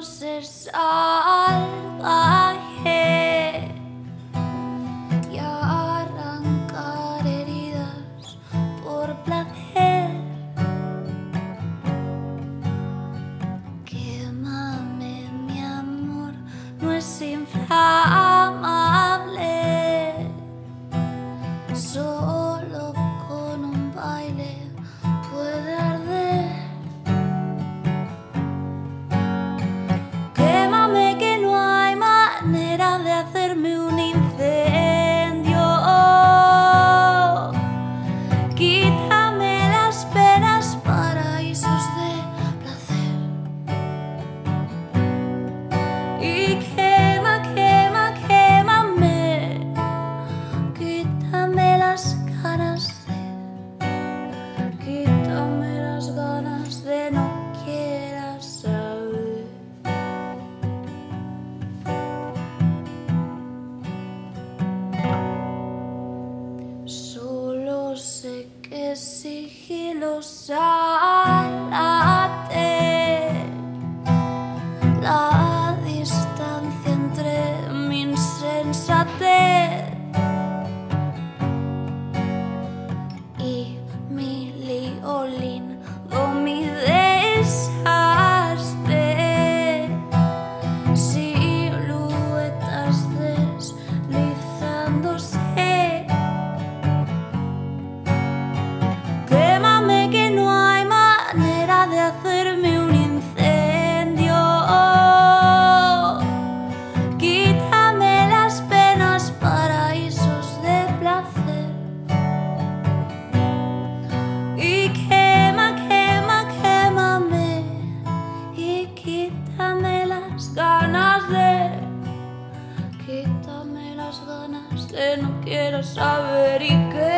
quiero ser salvaje y arrancar heridas por placer. Quémame, mi amor, no es inflamable, solo con un baile. Sé que sigilosárate la distancia entre mi insensatez y mi lío lindo, mi desastre, siluetas deslizándose. Quítame las ganas de no quiero saber y qué.